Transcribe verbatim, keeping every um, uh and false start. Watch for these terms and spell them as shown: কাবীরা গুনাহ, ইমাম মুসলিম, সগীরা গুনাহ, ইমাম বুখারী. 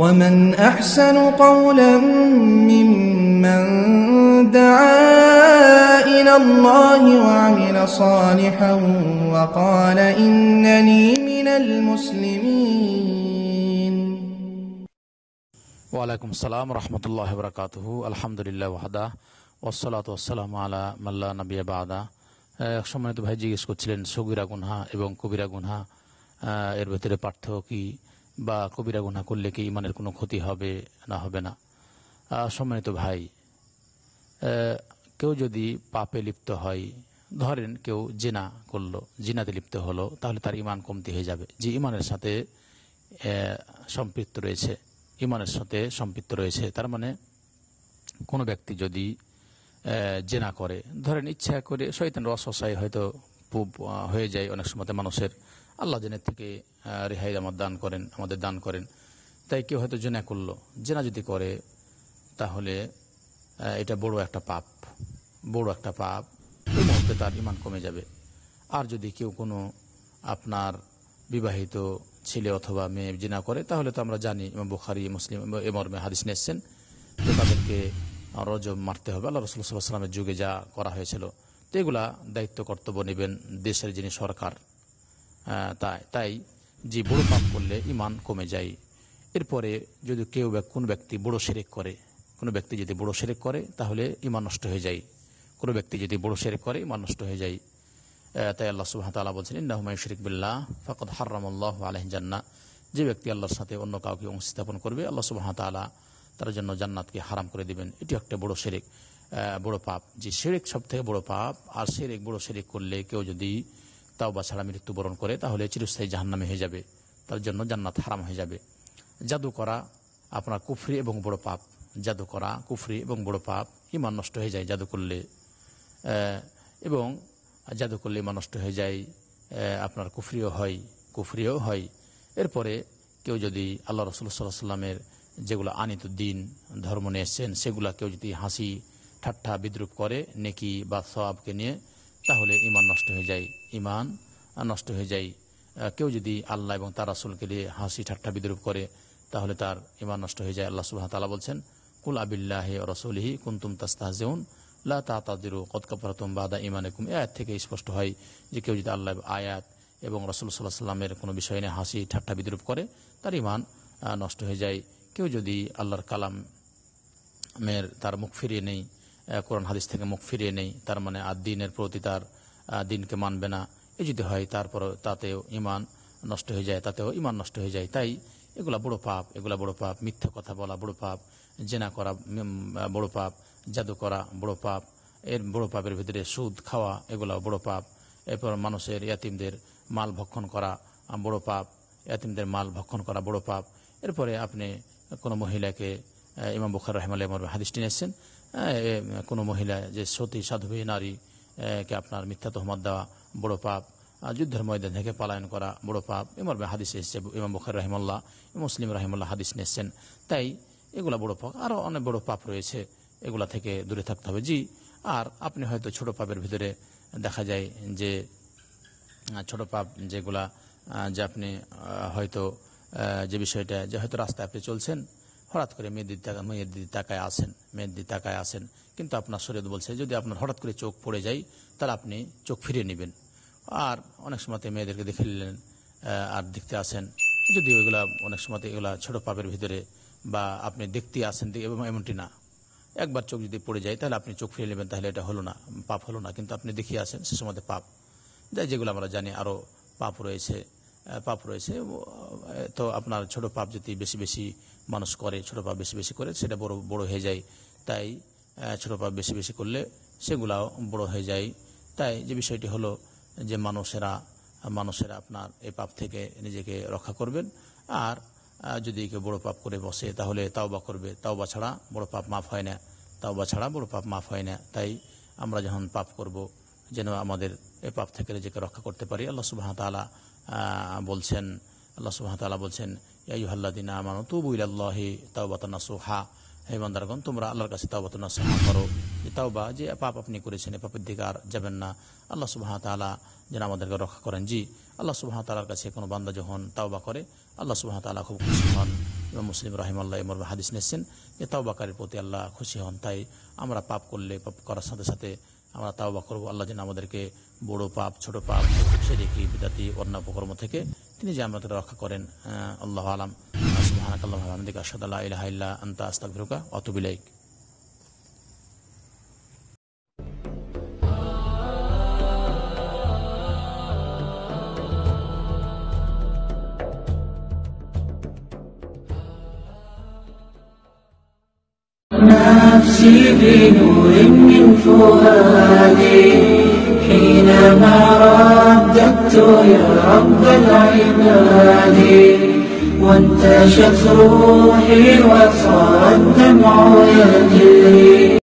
ومن أحسن قولا ممن دعا إلى الله وعمل صالحا وقال إنني من المسلمين وعليكم السلام ورحمة الله وبركاته الحمد لله وحده والصلاة والسلام على من لا نبي بعده সম্মানিত ভাই জিজ্ঞেস করছিলেন সগীরা গুনাহ এবং কবিরা গুনাহ এর ভিতরে পার্থক্য কি বা কবিরা গুনাহ করলে কি ইমানের কোনো ক্ষতি হবে না হবে না সম্মানিত ভাই কেউ যদি পাপে লিপ্ত হয় ধরেন কেউ জিনা করলো জিনাতে লিপ্ত হলো তাহলে তার ইমান কমতে হয়ে যাবে যে ইমানের সাথে সম্পৃক্ত রয়েছে ইমানের সাথে সম্পৃক্ত রয়েছে তার মানে কোনো ব্যক্তি যদি জেনা করে ধরেন ইচ্ছা করে শয়তানের ওয়াসওয়াসায় হয়তো পূব হয়ে যায় অনেক সময় মানুষের আল্লাহ জেনা থেকে রেহাই আমাদের দান করেন আমাদের দান করেন তাই কেউ হয়তো জেনা করলো জেনা যদি করে তাহলে এটা বড় একটা পাপ বড় একটা পাপ এই মুহূর্তে তার ইমান কমে যাবে আর যদি কেউ কোনো আপনার বিবাহিত ছেলে অথবা মেয়ে জেনা করে তাহলে তো আমরা জানি ইমাম বুখারী মুসলিম এ মর্মে হাদিস নিয়েছেন তো তাদেরকে রজম মারতে হবে আল্লাহ রাসূল সাল্লাল্লাহু আলাইহি ওয়াসাল্লামের যুগে যা করা হয়েছিল তো এগুলা দায়িত্ব কর্তব্য নেবেন দেশের যিনি সরকার তাই তাই যে বড় পাপ করলে ইমান কমে যায় এরপরে যদি কেউ কোন ব্যক্তি বড় শিরক করে কোন ব্যক্তি যদি বড় শিরক করে তাহলে ইমান নষ্ট হয়ে যায় কোন ব্যক্তি যদি বড় শিরক করে ইমান নষ্ট হয়ে যায় তাই আল্লাহ সুবহানাহু ওয়া তাআলা বলেন ইন্নাহু মান ইউশরিক বিল্লাহ ফাকাদ হারামাল্লাহু আলাইহি জান্নাহ যে ব্যক্তি আল্লাহর সাথে অন্য কাউকে অংশ স্থাপন করবে আল্লাহ সুবহানাহু ওয়া তাআলা তার জন্য জান্নাতকে হারাম করে দিবেন এটি একটা বড় শিরক বড় পাপ যে শিরক সবথেকে বড় পাপ আর শিরক বড় শিরক করলে কেউ যদি তাওবা ছাড়া মৃত্যুবরণ করে তাহলে চিরস্থায়ী জাহান্নামে হয়ে যাবে তার জন্য জান্নাত হারাম হয়ে যাবে জাদু করা আপনার কুফরি এবং বড় পাপ জাদু করা কুফরি এবং বড় পাপ ইমান নষ্ট হয়ে যায় জাদু করলে এবং জাদু করলে ইমান নষ্ট হয়ে যায় আপনার কুফরিও হয় কুফরিও হয় এরপরে কেউ যদি আল্লাহ রাসূল সাল্লাল্লাহু আলাইহি সাল্লামের যেগুলো আনিত দিন ধর্ম নিয়ে এসছেন সেগুলা কেউ যদি হাসি ঠাট্টা বিদ্রুপ করে নেকি বা সওয়াবকে নিয়ে তাহলে ইমান নষ্ট হয়ে যায় ইমান নষ্ট হয়ে যায় কেউ যদি আল্লাহ এবং তার রাসূলকে নিয়ে হাসি ঠাট্টা বিদ্রুপ করে তাহলে তার ইমান নষ্ট হয়ে যায় আল্লাহ সুবহানাহু ওয়া তাআলা বলেন কুল আবিল্লাহি ওয়া রাসূলিহি কুনতুম তাস্তাহজিউন লা তাতাদিরু কদ কাফারতুম বাদা ঈমানিকুম আয়াত থেকে স্পষ্ট হয় যে কেউ যদি আল্লাহ আয়াত এবং রাসূল সাল্লাল্লাহু আলাইহি সাল্লামের কোনো বিষয় নিয়ে হাসি ঠাট্টা বিদ্রুপ করে তার ইমান নষ্ট হয়ে যায় কেউ যদি আল্লাহর কালাম মের তার মুখ ফিরিয়ে নেই কোরআন হাদিস থেকে মুখ ফিরিয়ে নেই তার মানে আর দিনের প্রতি তার দিনকে মানবে না এ যদি হয় তারপর তাতেও ইমান নষ্ট হয়ে যায় তাতেও ইমান নষ্ট হয়ে যায় তাই এগুলা বড় পাপ এগুলা বড় পাপ মিথ্যা কথা বলা বড় পাপ জেনা করা বড় পাপ জাদু করা বড় পাপ এর বড় পাপের ভিতরে সুদ খাওয়া এগুলা বড় পাপ এরপর মানুষের ইয়াতিমদের মাল ভক্ষণ করা বড় পাপ ইয়াতিমদের মাল ভক্ষণ করা বড় পাপ এরপরে আপনি কোনো মহিলাকে ইমাম বুখারী রাহিমাহুল্লাহ মর্মে হাদিসটি নিয়েছেন কোনো মহিলা যে সতী সাধবী নারীকে আপনার মিথ্যা তহমত দেওয়া বড় পাপ যুদ্ধের ময়দান থেকে পলায়ন করা বড় পাপ এ মর্মে হাদিস এসেছে ইমাম বুখারী রাহিমাহুল্লাহ মুসলিম রাহিমাহুল্লাহ হাদিস নিয়েছেন তাই এগুলা বড় পাপ আরও অনেক বড় পাপ রয়েছে এগুলা থেকে দূরে থাকতে হবে জি আর আপনি হয়তো ছোট পাপের ভিতরে দেখা যায় যে ছোট পাপ যেগুলা যে আপনি হয়তো যে বিষয়টা যে হয়তো রাস্তায় আপনি চলছেন হঠাৎ করে মেয়েদের মেয়েদের তাকায় আসেন মেয়েদের তাকায় আসেন কিন্তু আপনার শরীয়ত বলছে যদি আপনার হঠাৎ করে চোখ পড়ে যায় তাহলে আপনি চোখ ফিরিয়ে নেবেন আর অনেক সময়তে মেয়েদেরকে দেখে নিলেন আর দেখতে আসেন যদি ওইগুলা অনেক সময়তে এগুলা ছোট পাপের ভিতরে বা আপনি দেখতে আসেন এবং এমনটি না একবার চোখ যদি পড়ে যায় তাহলে আপনি চোখ ফিরিয়ে নেবেন তাহলে এটা হলো না পাপ হলো না কিন্তু আপনি দেখিয়ে আসেন সে সময়তে পাপ যাই যেগুলো আমরা জানি আরও পাপ রয়েছে পাপ রয়েছে তো আপনার ছোট পাপ যদি বেশি বেশি মানুষ করে ছোট পাপ বেশি বেশি করে সেটা বড় বড় হয়ে যায় তাই ছোট পাপ বেশি বেশি করলে সেগুলাও বড় হয়ে যায় তাই যে বিষয়টি হলো যে মানুষেরা মানুষেরা আপনার এই পাপ থেকে নিজেকে রক্ষা করবেন আর যদি কেউ বড় পাপ করে বসে তাহলে তাওবা করবে তাওবা ছাড়া বড় পাপ মাফ হয় না তাওবা ছাড়া বড় পাপ মাফ হয় না তাই আমরা যখন পাপ করব যেন আমাদের এই পাপ থেকে নিজেকে রক্ষা করতে পারি আল্লাহ সুবহানাহু ওয়া তাআলা বলছেন আল্লাহ সুবহানাহু ওয়া তাআলা বলছেন ইয়া আইয়ুহাল্লাযীনা আমানু তুবু ইলাল্লাহি তাওবাতান নাসুহা হে বান্দাগণ তোমরা আল্লাহর কাছে তাওবাতান নাসুহা করো এই তাওবা যে পাপ আপনি করেছেন এই পাপের দিকে আর যাবেন না আল্লাহ সুবহানাহু ওয়া তাআলা যেন আমাদেরকে রক্ষা করেন জি আল্লাহ সুবহানাহু ওয়া তাআলার কাছে কোনো বান্দা যখন তাওবা করে আল্লাহ সুবহানাহু ওয়া তাআলা খুব খুশি হন মুসলিম রাহিমাল্লাহ এই মর্মে হাদিস নিয়েছেন যে তাওবাকারীর প্রতি আল্লাহ খুশি হন। তাই আমরা পাপ করলে পাপ করার সাথে সাথে আমরা তাওবা করব, আল্লাহ যেন আমাদেরকে বড় পাপ ছোট পাপ শিরকি বিদআতি অন্য অপকর্ম থেকে তিনি যেন আমাদের রক্ষা করেন। আল্লাহু আলাম। সুবহানাকাল্লাহুম্মা ওয়া বিহামদিকা আশহাদু আল্লা ইলাহা ইল্লা আনতা আস্তাগফিরুকা ওয়া আতুবু ইলাইক। نفسي بنور من فؤادي حينما رددت يا رب العباد وانتشت روحي وصار الدمع يجري.